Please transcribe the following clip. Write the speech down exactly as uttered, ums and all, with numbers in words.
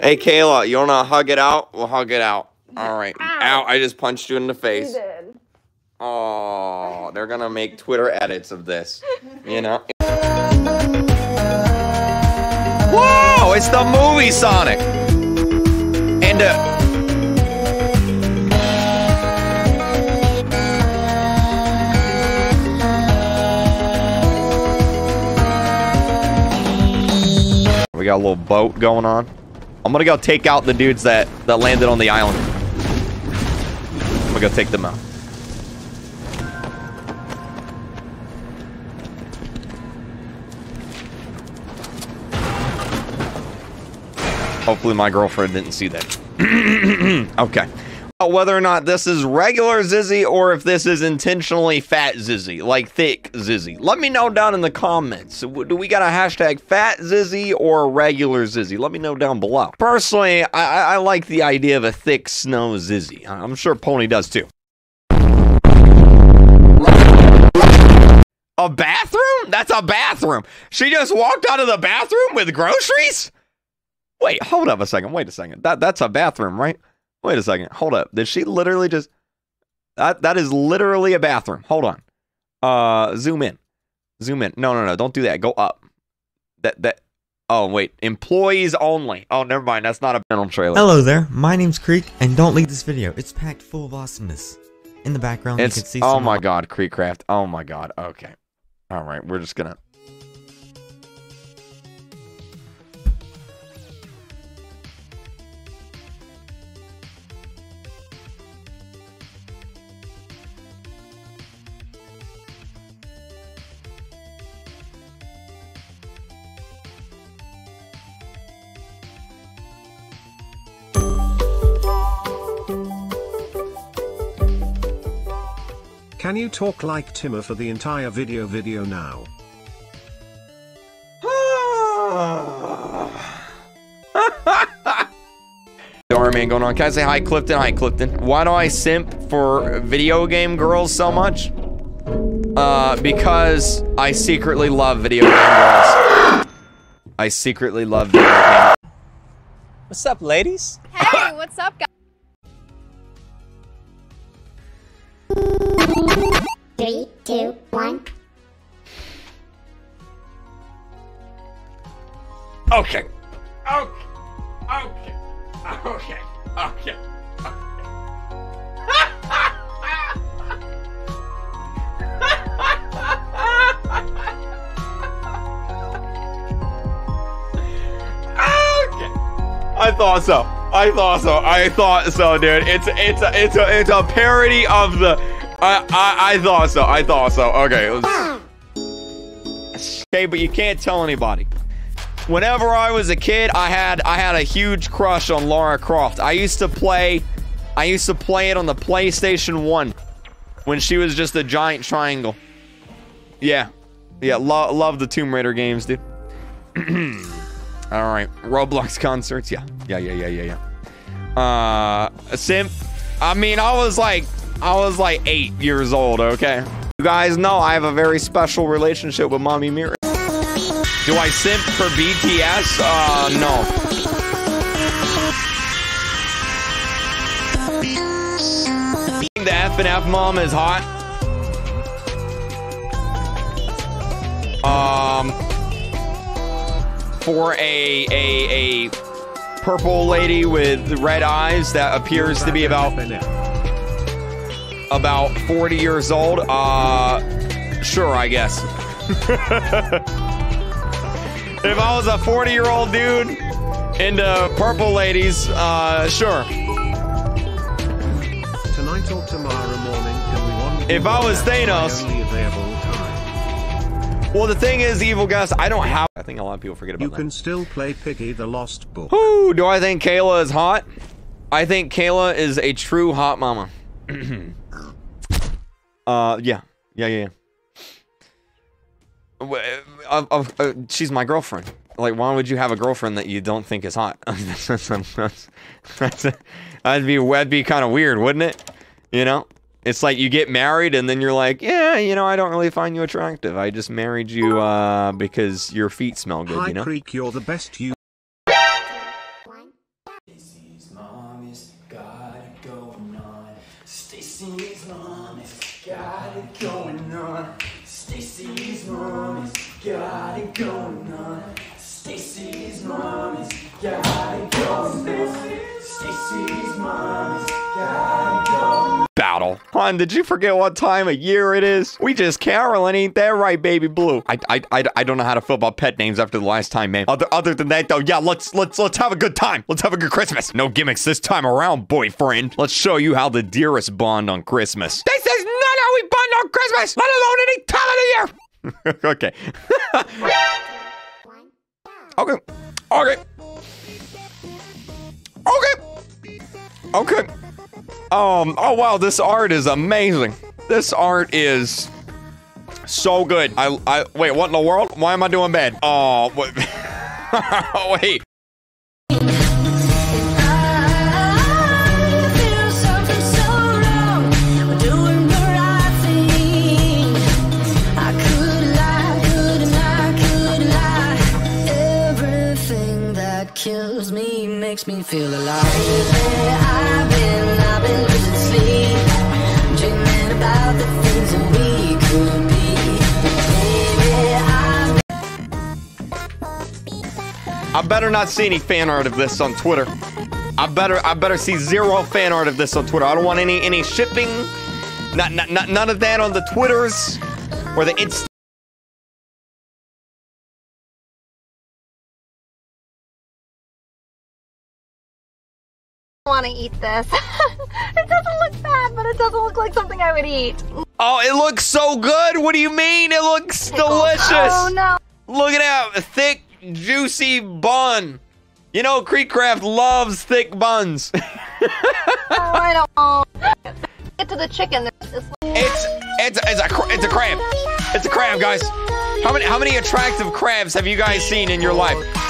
Hey, Kayla, you wanna hug it out? We'll hug it out. All right. Ow! Ow, I just punched you in the face. You did. Oh, they're gonna make Twitter edits of this, you know? Whoa, it's the movie Sonic. And uh, we got a little boat going on. I'm gonna go take out the dudes that, that landed on the island. I'm gonna go take them out. Hopefully my girlfriend didn't see that. Okay. Whether or not this is regular Zizzy or if this is intentionally fat Zizzy, like thick Zizzy. Let me know down in the comments. Do we got a hashtag fat Zizzy or regular Zizzy? Let me know down below. Personally, I, I like the idea of a thick snow Zizzy. I'm sure Pony does too. A bathroom? That's a bathroom. She just walked out of the bathroom with groceries? Wait, hold up a second. Wait a second. That That's a bathroom, right? Wait a second. Hold up. Did she literally just... That, that is literally a bathroom. Hold on. Uh, zoom in. Zoom in. No, no, no. Don't do that. Go up. That... that. Oh, wait. Employees only. Oh, never mind. That's not a rental trailer. Hello there. My name's Kreek, and don't leave this video. It's packed full of awesomeness. In the background, it's, you can see... Oh, my God. KreekCraft. Oh, my God. Okay. All right. We're just gonna... Can you talk like Timmer for the entire video video now? Doorman going on. Can I say hi, Clifton? Hi, Clifton. Why do I simp for video game girls so much? Uh, because I secretly love video game girls. I secretly love video game. What's up, ladies? Hey, what's up, guys? Three, two, one. Okay. Okay. Okay. Okay. Okay. I thought so. I thought so. I thought so, dude. It's it's a, it's a, it's a parody of the. I, I I thought so. I thought so. Okay. Let's... Okay, but you can't tell anybody. Whenever I was a kid, I had I had a huge crush on Lara Croft. I used to play, I used to play it on the PlayStation one, when she was just a giant triangle. Yeah, yeah. Lo love the Tomb Raider games, dude. All right, Roblox concerts. Yeah, yeah, yeah, yeah, yeah, yeah. Uh, simp. I mean, I was like. I was like eight years old, okay? You guys know I have a very special relationship with Mommy Mira. Do I simp for B T S? Uh, no. The F N F mom is hot. Um, for a, a, a purple lady with red eyes that appears to be about... about forty years old, uh, sure, I guess. If I was a forty year old dude into purple ladies, uh, sure. Tonight or tomorrow morning, everyone. If I was Thanos. Well, the thing is, evil guys, I don't have. I think a lot of people forget about that. You can still play Piggy the Lost Book. Ooh, do I think Kayla is hot? I think Kayla is a true hot mama. Uh, yeah, yeah, yeah, yeah. Of, of, uh, she's my girlfriend. Like, why would you have a girlfriend that you don't think is hot? That'd be, that'd be kind of weird, wouldn't it? You know? It's like you get married and then you're like, yeah, you know, I don't really find you attractive. I just married you, uh, because your feet smell good, you know? Hi, Kreek, you're the best you- Stacy's mom is got it going on. Stacy's mom has got it going on. Stacy's mom has got it going on. Stacy's mom has got it going on. Stacy's mom has got it going on. Battle. Hon, did you forget what time of year it is? We just caroling, ain't that right, baby blue? I, I, I, I don't know how to feel about pet names after the last time, man. Other, other than that, though, yeah, let's, let's, let's have a good time. Let's have a good Christmas. No gimmicks this time around, boyfriend. Let's show you how the dearest bond on Christmas. This is not how we bond on Christmas, let alone any time of the year. Okay. Okay. Okay. Okay. Okay. Um, oh wow, this art is amazing. This art is so good. I, I, wait, what in the world? Why am I doing bad? Oh, wait. Wait. Kills me, makes me feel alive. I've been, I've been losing sleep, dreaming about the things that we could be. Baby, I've I better not see any fan art of this on Twitter. I better, I better see zero fan art of this on Twitter. I don't want any, any shipping. Not, not, not, none of that on the Twitters or the Insta. I want to eat this. It doesn't look bad, but it doesn't look like something I would eat. Oh, it looks so good. What do you mean? It looks Pickles. Delicious. Oh, no. Look at that. A thick, juicy bun. You know, KreekCraft loves thick buns. Oh, I don't know. Get to the chicken. There's this it's, it's, it's, a, it's a crab. It's a crab, guys. How many, how many attractive crabs have you guys seen in your life?